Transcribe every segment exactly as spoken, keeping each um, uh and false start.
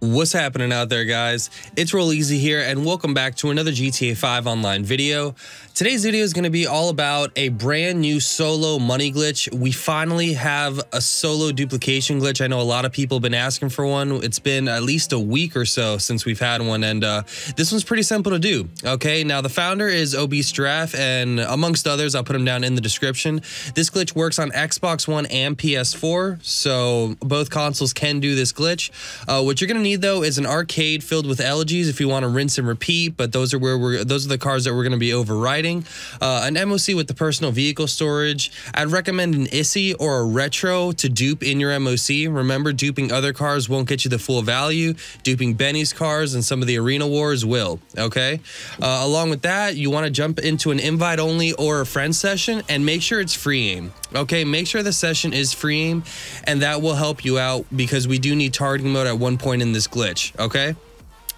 What's happening out there, guys? It's Rolleezy here, and welcome back to another G T A five online video. Today's video is going to be all about a brand new solo money glitch. We finally have a solo duplication glitch. I know a lot of people have been asking for one. It's been at least a week or so since we've had one, and uh, this one's pretty simple to do. Okay, now the founder is Obese Giraffe, and amongst others, I'll put him down in the description. This glitch works on Xbox One and P S four, so both consoles can do this glitch. Uh, what you're going to need though is an arcade filled with elegies if you want to rinse and repeat, but those are where we're those are the cars that we're going to be overriding, uh, an M O C with the personal vehicle storage. I'd recommend an Issi or a retro to dupe in your M O C. Remember, duping other cars won't get you the full value. Duping Benny's cars and some of the arena wars will. Okay, uh, along with that, you want to jump into an invite only or a friend session, and make sure it's free aim. Okay, make sure the session is free aim, and that will help you out because we do need targeting mode at one point in this glitch, okay?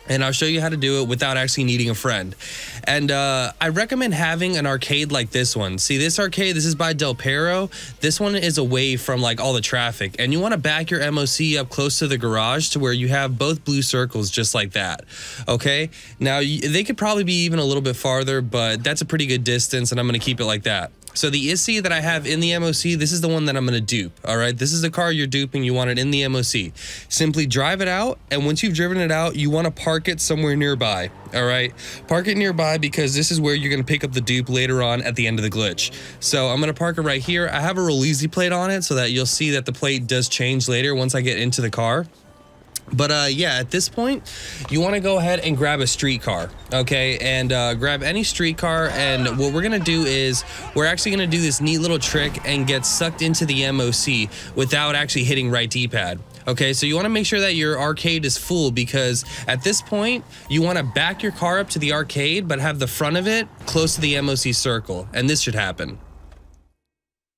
And I'll show you how to do it without actually needing a friend. And uh, I recommend having an arcade like this one. See, this arcade, this is by Del Perro. This one is away from like all the traffic. And you want to back your M O C up close to the garage to where you have both blue circles just like that. Okay? Now, they could probably be even a little bit farther, but that's a pretty good distance, and I'm going to keep it like that. So the Issi that I have in the M O C, this is the one that I'm going to dupe, all right? This is the car you're duping. You want it in the M O C. Simply drive it out, and once you've driven it out, you want to park it somewhere nearby, all right? Park it nearby because this is where you're going to pick up the dupe later on at the end of the glitch. So I'm going to park it right here. I have a Rolleezy plate on it so that you'll see that the plate does change later once I get into the car. But uh, yeah, at this point, you want to go ahead and grab a streetcar, okay? And uh, grab any streetcar, and what we're going to do is we're actually going to do this neat little trick and get sucked into the M O C without actually hitting right D-pad. Okay, so you want to make sure that your arcade is full because at this point, you want to back your car up to the arcade but have the front of it close to the M O C circle, and this should happen.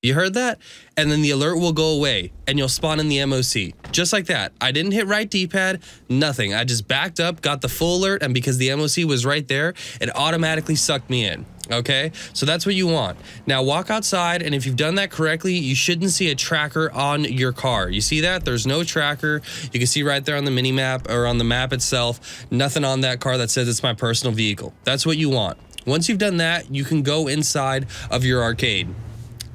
You heard that? And then the alert will go away and you'll spawn in the M O C. Just like that. I didn't hit right D-pad, nothing. I just backed up, got the full alert, and because the M O C was right there, it automatically sucked me in. Okay, so that's what you want. Now walk outside, and if you've done that correctly, you shouldn't see a tracker on your car. You see that? There's no tracker. You can see right there on the mini map or on the map itself, nothing on that car that says it's my personal vehicle. That's what you want. Once you've done that, you can go inside of your arcade.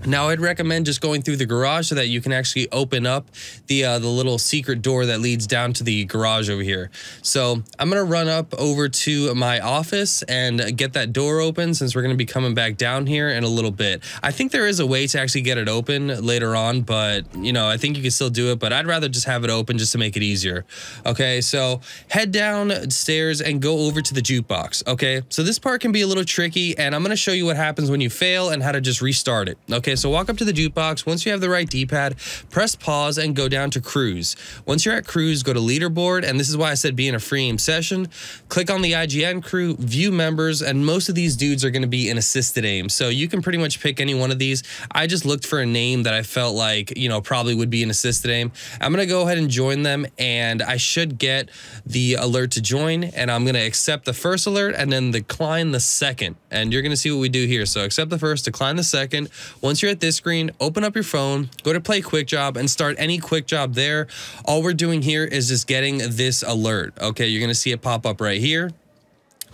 Now, I'd recommend just going through the garage so that you can actually open up the uh, the little secret door that leads down to the garage over here. So I'm going to run up over to my office and get that door open since we're going to be coming back down here in a little bit. I think there is a way to actually get it open later on, but, you know, I think you can still do it, but I'd rather just have it open just to make it easier. Okay, so head downstairs and go over to the jukebox. Okay, so this part can be a little tricky, and I'm going to show you what happens when you fail and how to just restart it. Okay. Okay, so walk up to the jukebox. Once you have the right D-pad, press pause and go down to cruise. Once you're at cruise, go to leaderboard, and this is why I said be in a free aim session. Click on the I G N crew, view members, and most of these dudes are going to be in assisted aim, so you can pretty much pick any one of these. I just looked for a name that I felt like, you know, probably would be in assisted aim. I'm going to go ahead and join them, and I should get the alert to join, and I'm going to accept the first alert and then decline the second, and you're going to see what we do here. So accept the first, decline the second. Once you're at this screen, open up your phone, go to play quick job, and start any quick job there. All we're doing here is just getting this alert. Okay, you're gonna see it pop up right here.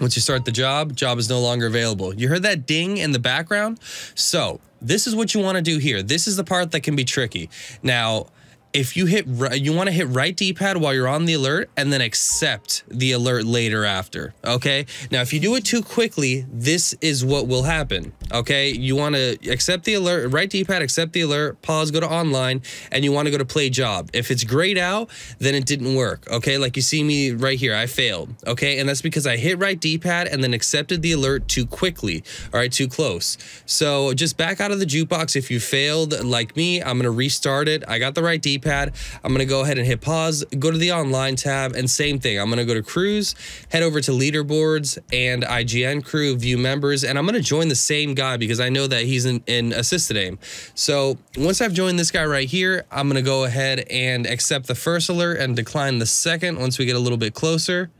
Once you start the job, job is no longer available. You heard that ding in the background? So this is what you want to do here. This is the part that can be tricky. Now, if you hit, you want to hit right D-pad while you're on the alert and then accept the alert later after, okay? Now, if you do it too quickly, this is what will happen, okay? You want to accept the alert, right D-pad, accept the alert, pause, go to online, and you want to go to play job. If it's grayed out, then it didn't work, okay? Like you see me right here, I failed, okay? And that's because I hit right D-pad and then accepted the alert too quickly, all right, too close. So just back out of the jukebox if you failed, like me. I'm going to restart it. I got the right D-pad. I'm going to go ahead and hit pause, go to the online tab, and same thing. I'm going to go to cruise, head over to leaderboards and I G N crew, view members, and I'm going to join the same guy because I know that he's in, in assisted aim. So once I've joined this guy right here, I'm going to go ahead and accept the first alert and decline the second once we get a little bit closer.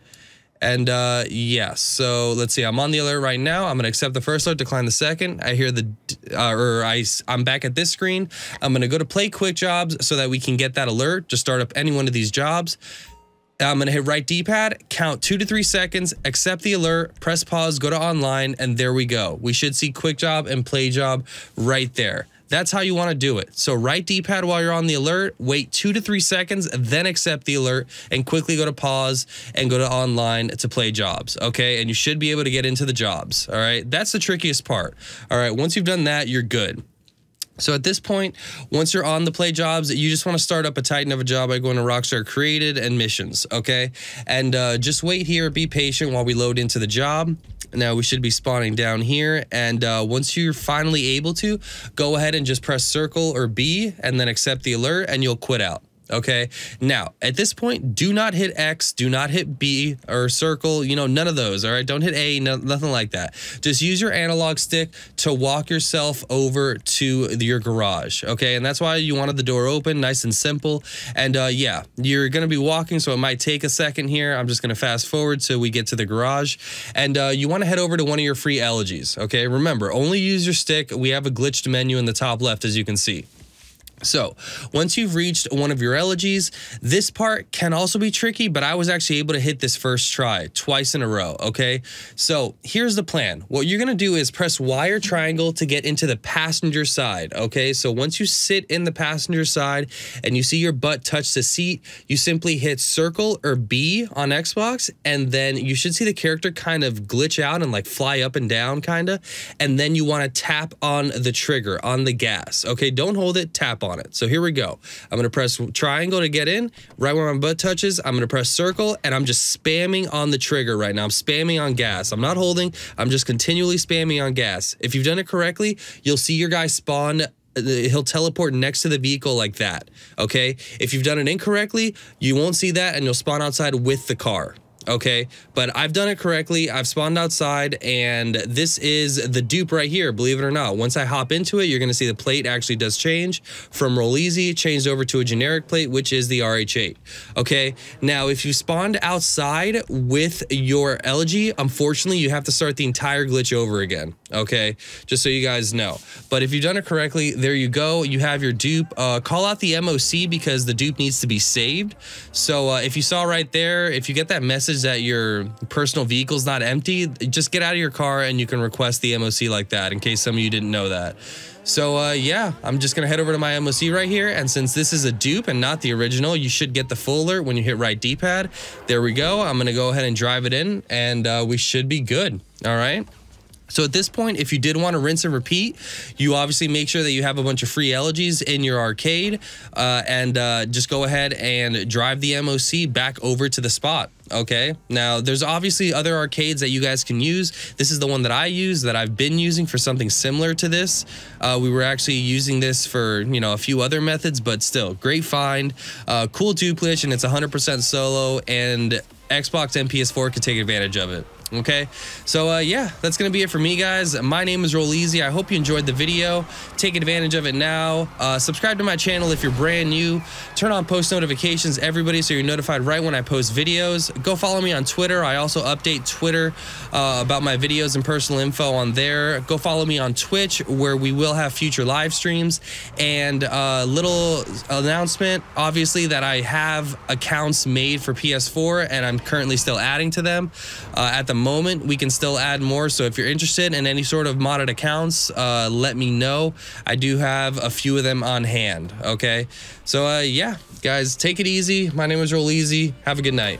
And uh, yeah, so let's see, I'm on the alert right now. I'm gonna accept the first alert, decline the second. I hear the, uh, or I, I'm back at this screen. I'm gonna go to play quick jobs so that we can get that alert. Just start up any one of these jobs. I'm gonna hit right D-pad, count two to three seconds, accept the alert, press pause, go to online, and there we go. We should see quick job and play job right there. That's how you want to do it. So right D-pad while you're on the alert, wait two to three seconds, then accept the alert and quickly go to pause and go to online to play jobs. Okay. And you should be able to get into the jobs. All right. That's the trickiest part. All right. Once you've done that, you're good. So at this point, once you're on the play jobs, you just want to start up a Titan of a job by going to Rockstar Created and Missions, okay? And uh, just wait here, be patient while we load into the job. Now we should be spawning down here, and uh, once you're finally able to, go ahead and just press circle or B and then accept the alert and you'll quit out. Okay, now at this point, do not hit X, do not hit B or circle, you know, none of those. All right, don't hit A, no, nothing like that. Just use your analog stick to walk yourself over to your garage. Okay, and that's why you wanted the door open, nice and simple. And uh, yeah, you're gonna be walking, so it might take a second here. I'm just gonna fast forward till we get to the garage, and uh, you want to head over to one of your free elegies. Okay, remember, only use your stick. We have a glitched menu in the top left, as you can see. So once you've reached one of your elegies, this part can also be tricky, but I was actually able to hit this first try twice in a row. Okay, so here's the plan. What you're going to do is press Y or triangle to get into the passenger side. Okay, so once you sit in the passenger side and you see your butt touch the seat, you simply hit circle or B on Xbox, and then you should see the character kind of glitch out and like fly up and down kind of, and then you want to tap on the trigger on the gas. Okay, don't hold it, tap on it. So here we go. I'm gonna press triangle to get in. Right where my butt touches, I'm gonna press circle, and I'm just spamming on the trigger right now. I'm spamming on gas. I'm not holding, I'm just continually spamming on gas. If you've done it correctly, you'll see your guy spawn. He'll teleport next to the vehicle like that. Okay, if you've done it incorrectly, you won't see that and you'll spawn outside with the car. Okay, but I've done it correctly. I've spawned outside, and this is the dupe right here, believe it or not. Once I hop into it, you're going to see the plate actually does change from Rolleezy, changed over to a generic plate, which is the R H eight. Okay, now if you spawned outside with your elegy, unfortunately, you have to start the entire glitch over again. Okay, just so you guys know. But if you've done it correctly, there you go. You have your dupe. Uh, call out the M O C because the dupe needs to be saved. So uh, if you saw right there, if you get that message that your personal vehicle's not empty, just get out of your car and you can request the M O C like that, in case some of you didn't know that. So uh, yeah, I'm just gonna head over to my M O C right here, and since this is a dupe and not the original, you should get the full alert when you hit right D-pad. There we go. I'm gonna go ahead and drive it in, and uh, we should be good. All right. So at this point, if you did want to rinse and repeat, you obviously make sure that you have a bunch of free elegies in your arcade, uh, and uh, just go ahead and drive the M O C back over to the spot. Okay, now there's obviously other arcades that you guys can use. This is the one that I use, that I've been using for something similar to this. Uh, we were actually using this for, you know, a few other methods, but still, great find, uh, cool duplitch, and it's one hundred percent solo, and Xbox and P S four can take advantage of it. Okay, so uh, yeah, that's gonna be it for me, guys. My name is Rolleezy. I hope you enjoyed the video. Take advantage of it now. Uh, subscribe to my channel if you're brand new. Turn on post notifications, everybody, so you're notified right when I post videos. Go follow me on Twitter. I also update Twitter uh, about my videos and personal info on there. Go follow me on Twitch, where we will have future live streams. And a uh, little announcement, obviously, that I have accounts made for P S four, and I'm currently still adding to them uh, at the moment. We can still add more, so if you're interested in any sort of modded accounts, uh let me know. I do have a few of them on hand. Okay, so uh yeah, guys, take it easy. My name is Rolleezy. Have a good night.